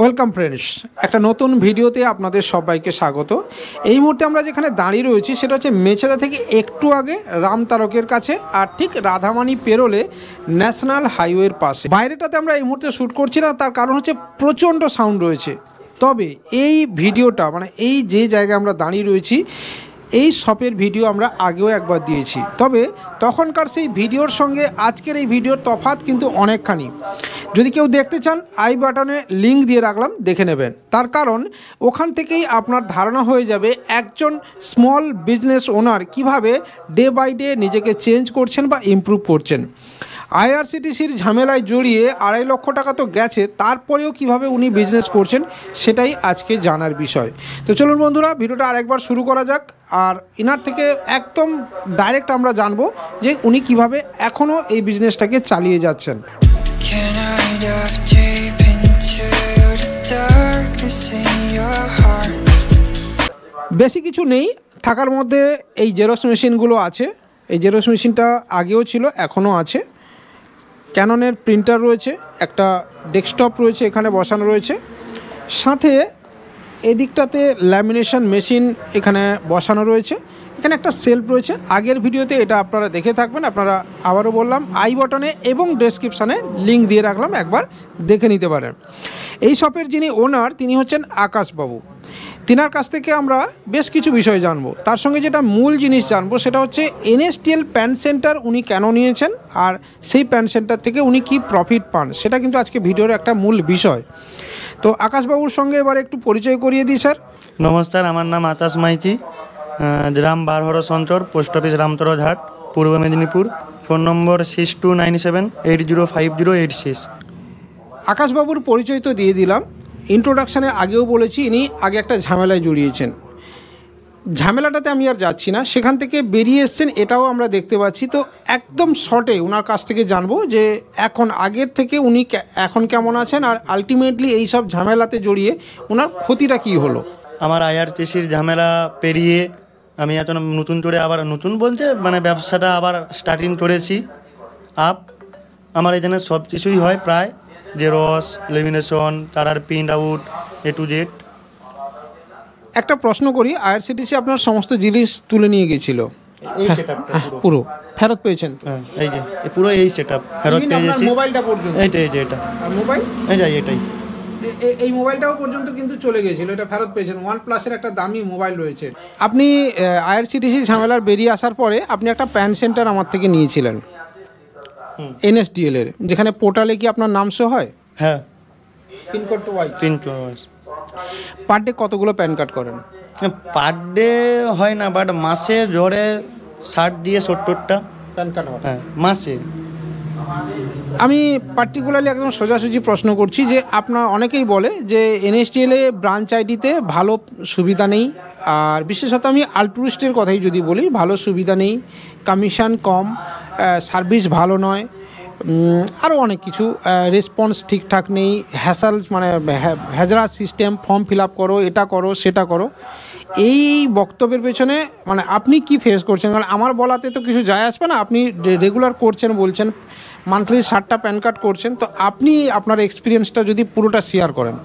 Welcome friends, একটা নতুন ভিডিওতে আপনাদের সবাইকে স্বাগত। এই মুহূর্তে আমরা যেখানে দাঁড়িয়ে রয়েছি সেটা হচ্ছে মেছেদা থেকে একটু আগে রামতারকের কাছে, আর ঠিক রাধামণি পেরোলে ন্যাশনাল হাইওয়ের পাশে। বাইরেটাতে আমরা এই মুহূর্তে শ্যুট করছি না, তার কারণ হচ্ছে প্রচণ্ড সাউন্ড রয়েছে। তবে এই ভিডিওটা মানে এই যে জায়গায় আমরা দাঁড়িয়ে রয়েছি, এই শপের ভিডিও আমরা আগেও একবার দিয়েছি, তবে তখনকার সেই ভিডিওর সঙ্গে আজকের এই ভিডিওর তফাৎ কিন্তু অনেকখানি। যদি কেউ দেখতে চান আই বাটনে লিঙ্ক দিয়ে রাখলাম, দেখে নেবেন। তার কারণ ওখান থেকেই আপনার ধারণা হয়ে যাবে একজন স্মল বিজনেস ওনার কিভাবে ডে বাই ডে নিজেকে চেঞ্জ করছেন বা ইমপ্রুভ করছেন। আইআরসিটিসির ঝামেলায় জড়িয়ে 2.5 লক্ষ টাকা তো গেছে, তারপরেও কিভাবে উনি বিজনেস করছেন সেটাই আজকে জানার বিষয়। তো চলুন বন্ধুরা, ভিডিওটা আরেকবার শুরু করা যাক, আর ইনার থেকে একদম ডাইরেক্ট আমরা জানবো যে উনি কিভাবে এখনও এই বিজনেসটাকে চালিয়ে যাচ্ছেন। বেশি কিছু নেই, থাকার মধ্যে এই জেরক্স মেশিনগুলো আছে। এই জেরক্স মেশিনটা আগেও ছিল, এখনও আছে। ক্যাননের প্রিন্টার রয়েছে, একটা ডেস্কটপ রয়েছে, এখানে বসানো রয়েছে। সাথে এদিকটাতে ল্যামিনেশন মেশিন এখানে বসানো রয়েছে। এখানে একটা সেলফ রয়েছে, আগের ভিডিওতে এটা আপনারা দেখে থাকবেন। আপনারা আবারও বললাম, আই বাটনে এবং ডেসক্রিপশানে লিঙ্ক দিয়ে রাখলাম, একবার দেখে নিতে পারেন। এই শপের যিনি ওনার তিনি হচ্ছেন আকাশ বাবু। তিনার কাছ থেকে আমরা বেশ কিছু বিষয় জানবো। তার সঙ্গে যেটা মূল জিনিস জানবো সেটা হচ্ছে এনএসডিএল প্যান সেন্টার উনি কেন নিয়েছেন, আর সেই প্যান সেন্টার থেকে উনি কি প্রফিট পান, সেটা কিন্তু আজকে ভিডিওর একটা মূল বিষয়। তো আকাশবাবুর সঙ্গে এবার একটু পরিচয় করিয়ে দিই। স্যার নমস্কার, আমার নাম আতাশ মাইতি, গ্রাম বারহর সন্তর, post office Ramtarghat, Purba Medinipur. Phone নম্বর 6297805086। আকাশবাবুর পরিচয় তো দিয়ে দিলাম, ইন্ট্রোডাকশানে আগেও বলেছি ইনি আগে একটা ঝামেলায় জড়িয়েছেন। ঝামেলাটাতে আমি আর যাচ্ছি না, সেখান থেকে বেরিয়ে এসছেন এটাও আমরা দেখতে পাচ্ছি। তো একদম শর্টে ওনার কাছ থেকে জানবো যে এখন আগের থেকে উনি এখন কেমন আছেন, আর আলটিমেটলি এই সব ঝামেলাতে জড়িয়ে ওনার ক্ষতিটা কি হলো। আমার আইআরটিসির ঝামেলা পেরিয়ে আমি এখন নতুন করে আবার নতুন বলতে মানে ব্যবসাটা আবার স্টার্টিং করেছি। আমার এখানে সব কিছুই হয় প্রায়, জেরক্স, লেমিনেশন, তারার print out, A to Z. একটা প্রশ্ন করি, আইআরসিটিসি আপনার সমস্ত জিনিস তুলে নিয়ে গিয়েছিল, এই সেটআপ পুরো ফেরত পেয়েছেন? হ্যাঁ, এই যে পুরো এই সেটআপ ফেরত পেয়েছি, মোবাইলটা পর্যন্ত। এটা মোবাইল, এটাই এই মোবাইলটাও পর্যন্ত কিন্তু চলে গিয়েছিল, এটা ফেরত পেয়েছেন। OnePlus-এর একটা দামি মোবাইল রয়েছে। আপনি আইআরসিটিসি ঝামেলার বেরিয়ে আসার পরে আপনি একটা প্যান সেন্টার আমার থেকে নিয়েছিলেন NSDL এর, যেখানে পোর্টালে কি আপনার নাম শো হয়? হ্যাঁ, pincode to wise. Per day কতগুলো প্যান কার্ড করেন? পার ডে হয় না, বাট মাসে জোরে 60 থেকে 70টা প্যান কার্ড হয়। হ্যাঁ, মাসে। আমি পার্টিকুলারলি একদম সোজাসুজি প্রশ্ন করছি যে আপনার অনেকেই বলে যে NSDL এ ব্রাঞ্চ আইডিতে ভালো সুবিধা নেই, আর বিশেষত আমি আলট্রুইস্টের কথাই যদি বলি, ভালো সুবিধা নেই, কমিশন কম, সার্ভিস ভালো নয়, আরও অনেক কিছু, রেসপন্স ঠিকঠাক নেই, হ্যাসাল মানে হ্যাজরা সিস্টেম, ফর্ম ফিল আপ করো, এটা করো, সেটা করো। এই বক্তব্যের পেছনে মানে আপনি কি ফেস করছেন? মানে আমার বলাতে তো কিছু যায় আসবে না, আপনি রেগুলার করছেন, বলছেন মান্থলি 60টা প্যান কার্ড করছেন। তো আপনি আপনার এক্সপিরিয়েন্সটা যদি পুরোটা শেয়ার করেন।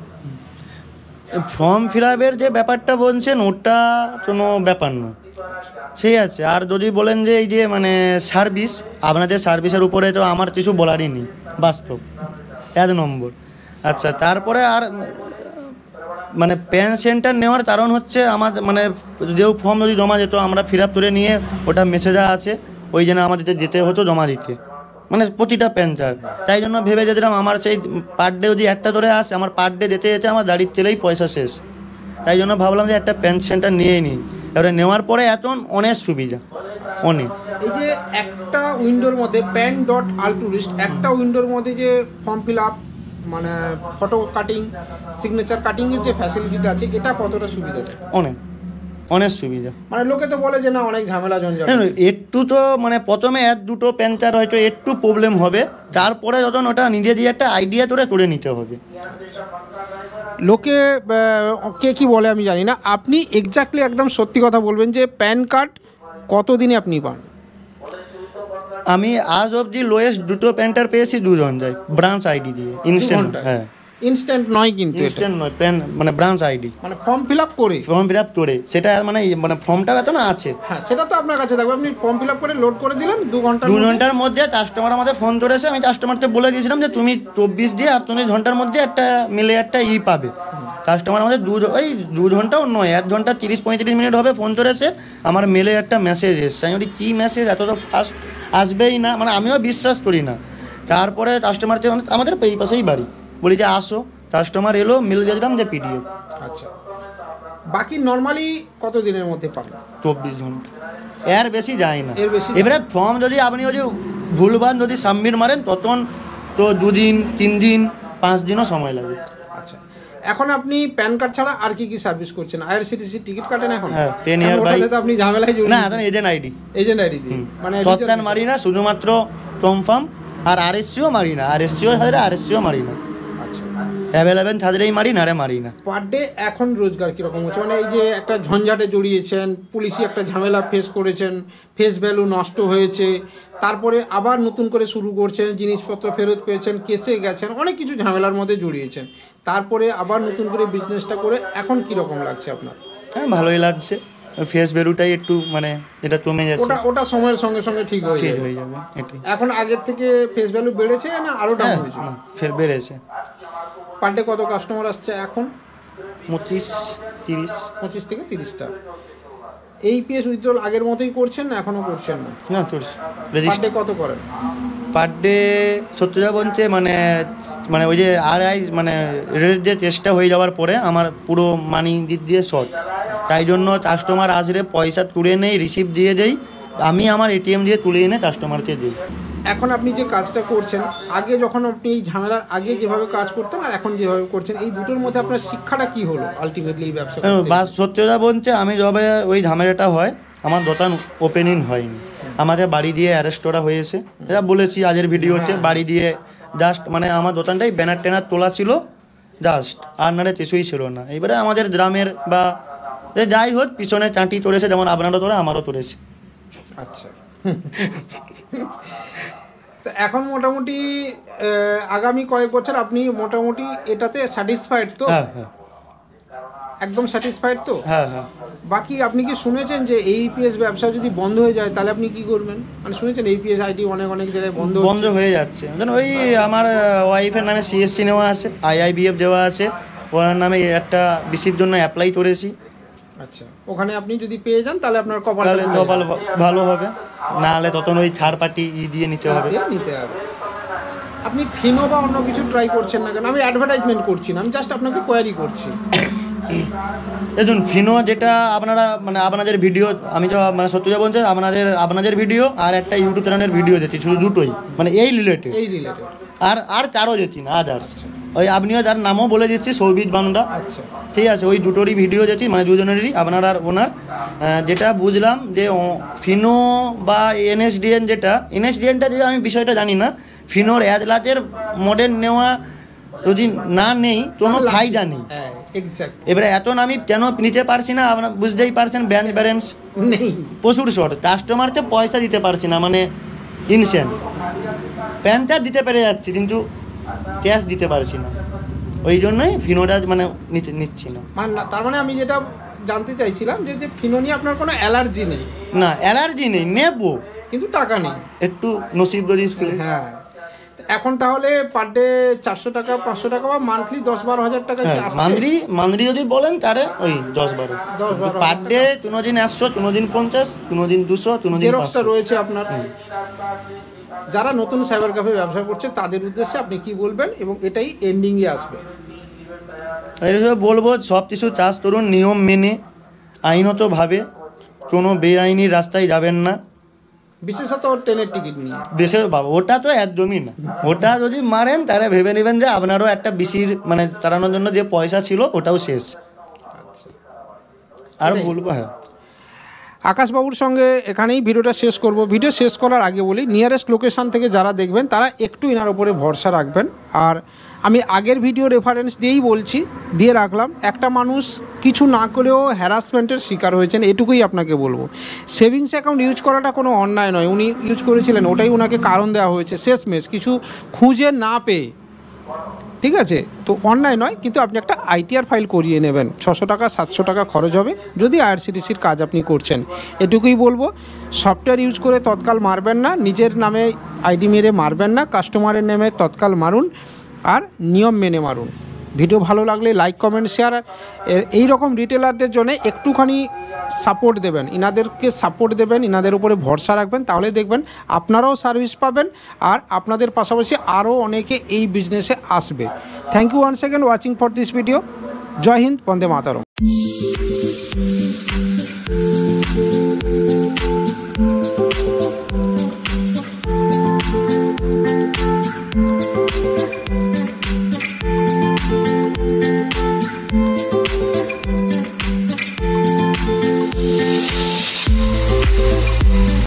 ফর্ম ফিল আপের যে ব্যাপারটা বলছেন ওটা কোনো ব্যাপার না, ঠিক আছে। আর যদি বলেন যে এই যে মানে সার্ভিস, আপনাদের সার্ভিসের উপরে তো আমার কিছু বলারই নেই, বাস্তব 1 নম্বর। আচ্ছা, তারপরে আর মানে প্যান সেন্টার নেওয়ার কারণ হচ্ছে আমার মানে যে ফর্ম যদি জমা যেত আমরা ফিল আপ করে নিয়ে ওটা মেসেজা আছে, ওই জন্য আমাদের যেতে হতো জমা দিতে, মানে প্রতিটা প্যান কার্ড। তাই জন্য ভেবে যেতাম আমার সেই পার ডে যদি একটা ধরে আসে, আমার পার ডে যেতে যেতে আমার গাড়ির তেলেই পয়সা শেষ। তাই জন্য ভাবলাম যে একটা প্যান সেন্টার নিয়েই নিই, তারপরে নেওয়ার পরে এখন অনেক সুবিধা, অনেক। এই যে একটা উইন্ডোর মধ্যে প্যান ডট আলট্রুইস্ট, একটা উইন্ডোর মধ্যে যে ফর্ম ফিল আপ মানে ফটো কাটিং, সিগনেচার কাটিংয়ের যে ফ্যাসিলিটিটা আছে, এটা কতটা সুবিধা? অনেক অনেক সুবিধা। মানে লোকে তো বলে যে না অনেক ঝামেলা জঞ্জাল, একটু তো মানে প্রথমে 1-2 প্যান কার্ড হয়তো একটু প্রবলেম হবে, তারপরে যখন ওটা নিজে দিয়ে একটা আইডিয়া করে নিতে হবে। লোকে কে কী বলে আমি জানি না, আপনি এক্স্যাক্টলি একদম সত্যি কথা বলবেন যে প্যান কার্ড কতদিনে আপনি পান? আমি আজ অবধি লোয়েস্ট 2 প্যান কার্ড পেয়েছি 2 ঘন্টায় ব্রাঞ্চ আইডি দিয়ে, ইনস্ট্যান্ট। হ্যাঁ, ইনস্ট্যান্ট নয় কিন্তু, ইনস্ট্যান্ট নয়, প্যান মানে ব্রাঞ্চ আইডি মানে ফর্ম ফিলআপ করে, ফর্ম ফিলআপ করে সেটা মানে মানে ফর্মটা এত না আছে, হ্যাঁ সেটা তো আপনার কাছে থাকবে, আপনি ফর্ম ফিলআপ করে লোড করে দিলেন 2 ঘন্টার মধ্যে কাস্টমার আমাদের ফোন ধরেছে, আমি কাস্টমারকে বলে দিয়েছিলাম যে তুমি 24 দিয়ে 48 ঘন্টার মধ্যে একটা মিলে একটা ই পাবে, কাস্টমার আমাদের ওই 2 ঘন্টাও নয় 1 ঘন্টা 30-35 মিনিট হবে ফোন ধরেছে, আমার মেলে একটা মেসেজ এসছে, আমি বলি কী মেসেজ এত তো ফার্স্ট আসবেই না, মানে আমিও বিশ্বাস করি না, তারপরে কাস্টমারকে মানে আমাদের এই পাশেই বাড়ি বলি যে আসো, কাস্টমার এলো, মিলে দিলাম যে পিডিএফ। আচ্ছা বাকি নর্মালি কত দিনের মধ্যে পাবেন? 24 ঘন্টা, এর বেশি যায় না। এবারে ফর্ম যদি আপনি ওই যে ভুলভাল যদি সাবমিট মারেন তখন তো 2 দিন 3 দিন 5 দিনও সময় লাগে। আচ্ছা এখন আপনি প্যান কার্ড ছাড়া আর কি কি সার্ভিস করছেন? আইআরসিটিসি টিকিট কাটেন এখন? হ্যাঁ, 10 ইয়ার ভাই ওটাতে তো আপনি ঝামেলায় জড়িয়ে না, এখন এজেন্ট আইডি দিয়ে মানে তৎকাল মারি না, শুধুমাত্র কনফার্ম আর আরএসসিও মারি না, আরএসসিও ছাড়া আরএসসিও মারি না। অ্যাভেলেবেল থাকলেই মারি না, রে মারি না। পার ডে এখন রোজগার কীরকম হচ্ছে? মানে এই যে একটা ঝঞ্ঝাটে জড়িয়েছেন, পুলিশি একটা ঝামেলা ফেস করেছেন, ফেস ভ্যালু নষ্ট হয়েছে, তারপরে আবার নতুন করে শুরু করছেন, জিনিসপত্র ফেরত পেয়েছেন, কেসে গেছেন, অনেক কিছু ঝামেলার মধ্যে জড়িয়েছেন, তারপরে আবার নতুন করে বিজনেসটা করে এখন কীরকম লাগছে আপনার? হ্যাঁ ভালোই লাগছে, ফেস ভ্যালুটাই একটু মানে যেটা কমে যাচ্ছে, ওটা সময়ের সঙ্গে সঙ্গে ঠিক হয়ে যাবে। এখন আগের থেকে ফেস ভ্যালু বেড়েছে না আরও ডাউন হয়েছে? ফের বেড়েছে। পার ডে কত কাস্টমার আসছে এখন? 25 থেকে 30টা। এই পিএস উইথড্রল আগের মতোই করছেন না এখনও করছেন? না করছি। পার ডে কত করেন? পার ডে 70,000 বলছে, মানে মানে ওই যে আর আই মানে রেট দিয়ে চেষ্টা হয়ে যাওয়ার পরে আমার পুরো মানি দিয়ে শর্ট, তাই জন্য কাস্টমার আসলে পয়সা তুলে নেই, রিসিভ দিয়ে দেই, আমি আমার এটিএম দিয়ে তুলে এনে কাস্টমারকে দিই। এখন আপনি যে কাজটা করছেন, আগে যখন আপনি এই ঝামেলার আগে যেভাবে কাজ করতেন আর এখন যেভাবে করছেন, এই দুটোর মধ্যে আপনার শিক্ষাটা কি হলো আলটিমেটলি এই ব্যবসা? সত্যতা বলছে আমি যবে ওই ঝামেলাটা হয় আমার দোকান ওপেনিং হয়নি, আমাদের বাড়ি দিয়ে অ্যারেস্ট করা হয়েছে, এটা বলেছি আগের ভিডিওতে, বাড়ি দিয়ে জাস্ট মানে আমার দোকানটাই ব্যানার ট্যানার তোলা ছিল জাস্ট, আর নারে কিছুই ছিল না। এবারে আমাদের গ্রামের বা যাই হোক পিছনে চাঁটি তুলেছে, যেমন আপনারও তোলে আমারও তুলেছে। আচ্ছা তো এখন মোটামুটি আগামী কয়েক বছর আপনি মোটামুটি এটাতে স্যাটিসফাইড তো? একদম স্যাটিসফাইড তো? হ্যাঁ হ্যাঁ। বাকি আপনি কি শুনেছেন যে এইপিএস ব্যবসা যদি বন্ধ হয়ে যায় তাহলে আপনি কি করবেন? মানে শুনেছেন এইপিএস আইডি অনেক অনেক জায়গায় বন্ধ হয়ে যাচ্ছে, ওই আমার ওয়াইফের নামে সিএসসি নেওয়া আছে, আইআইবিএফ দেওয়া আছে, ওনার নামে একটা বিসির জন্য অ্যাপ্লাই করেছি। আচ্ছা ওখানে আপনি যদি পেয়ে যান তাহলে আপনার কপাল ভালো হবে, নাহলে তখন ওই থার্ড পার্টি দিয়ে নিতে হবে। আপনি ফিনো বা অন্য কিছু ট্রাই করছেন না কেন? আমি অ্যাডভার্টাইজমেন্ট করছি না, আমি জাস্ট আপনাকে কোয়ারি করছি। দেখুন ফিনো যেটা আপনারা মানে আপনাদের ভিডিও, আমি তো মানে সত্যি বলছি আপনাদের ভিডিও আর একটা ইউটিউব চ্যানেলের ভিডিও দেখছি, শুধু দুটোই মানে এই রিলেটেড আর চারও দেখছি না আদার্স, ওই আপনিও যার নামও বলে দিচ্ছি সৌভিদ বান্দা, ঠিক আছে, ওই দুটোরই ভিডিও যেটি মানে দুজনেরই আপনার আর ওনার, যেটা বুঝলাম যে ফিনো বা এনএসডিএন, যেটা এনএসডিএনটা যে আমি বিষয়টা জানি না, ফিনোর অ্যাডলাটের মডেল নেওয়া যদি না নেই কোনো ফায়দা নেই। এবারে এত আমি কেন নিতে পারছি না আপনার বুঝতেই পারছেন, ব্যাংক ব্যালেন্স নেই, প্রচুর শর্ট, কাস্টমারকে পয়সা দিতে পারছি না, মানে ইনসেন্ট প্যান কার্ড দিতে পেরে যাচ্ছি কিন্তু ক্যাশ দিতে পারছি না, ওই জন্যই ফিনোটা মানে নিচ্ছি না। তার মানে আমি যেটা জানতে চাইছিলাম যে ফিনো নিয়ে আপনার কোনো অ্যালার্জি নেই? না অ্যালার্জি নেই, নেবো কিন্তু টাকা নেই, একটু নসিব যদি। হ্যাঁ এখন তাহলে পার ডে 400 টাকা 500 টাকা বা মান্থলি 10-12 হাজার টাকা মান্থলি যদি বলেন তাহলে ওই 10-12 পার ডে, কোনোদিন 100, কোনোদিন 50, কোনোদিন 200, কোনোদিন 500 রয়েছে আপনার। যারা নতুন সাইবার ক্যাফে ব্যবসা করছে তাদের উদ্দেশ্যে আপনি কি বলবেন? এবং এটাই এন্ডিংয়ে আসবে, এর বলবো সব কিছু চাষ করুন নিয়ম মেনে, আইনতভাবে, কোনো বেআইনি রাস্তায় যাবেন না, বিশেষত ট্রেনের টিকিট নিয়ে। বিশেষ বাবা ওটা তো একদমই না, ওটা যদি মারেন তাহলে ভেবে নেবেন যে আপনারও একটা বিসির মানে চালানোর জন্য যে পয়সা ছিল ওটাও শেষ। আর বলবো হ্যাঁ আকাশবাবুর সঙ্গে এখানেই ভিডিওটা শেষ করব। ভিডিও শেষ করার আগে বলি, নিয়ারেস্ট লোকেশান থেকে যারা দেখবেন তারা একটু এনার উপরে ভরসা রাখবেন, আর আমি আগের ভিডিও রেফারেন্স দিয়েই বলছি, দিয়ে রাখলাম, একটা মানুষ কিছু না করেও হ্যারাসমেন্টের শিকার হয়েছেন, এটুকুই আপনাকে বলবো। সেভিংস অ্যাকাউন্ট ইউজ করাটা কোনো অন্যায় নয়, উনি ইউজ করেছিলেন, ওটাই ওনাকে কারণ দেওয়া হয়েছে শেষমেশ কিছু খুঁজে না পেয়ে। ঠিক আছে, তো অনলাইন নয় কিন্তু আপনি একটা আইটিআর ফাইল করিয়ে নেবেন, ৬০০ টাকা ৭০০ টাকা খরচ হবে যদি আইআরসিটিসির কাজ আপনি করছেন। এটুকুই বলবো, সফটওয়্যার ইউজ করে তৎকাল মারবেন না, নিজের নামে আইডি মেরে মারবেন না, কাস্টমারের নামে তৎকাল মারুন আর নিয়ম মেনে মারুন। ভিডিও ভালো লাগলে লাইক, কমেন্ট, শেয়ার। এই রকম রিটেলারদের জন্য একটুখানি সাপোর্ট দেবেন, ইনাদেরকে সাপোর্ট দেবেন, ইনাদের উপরে ভরসা রাখবেন, তাহলে দেখবেন আপনারাও সার্ভিস পাবেন আর আপনাদের পাশাপাশি আরও অনেকে এই বিজনেসে আসবে। Thank you one second watching for this video. Joy Hind, Vande Mataram.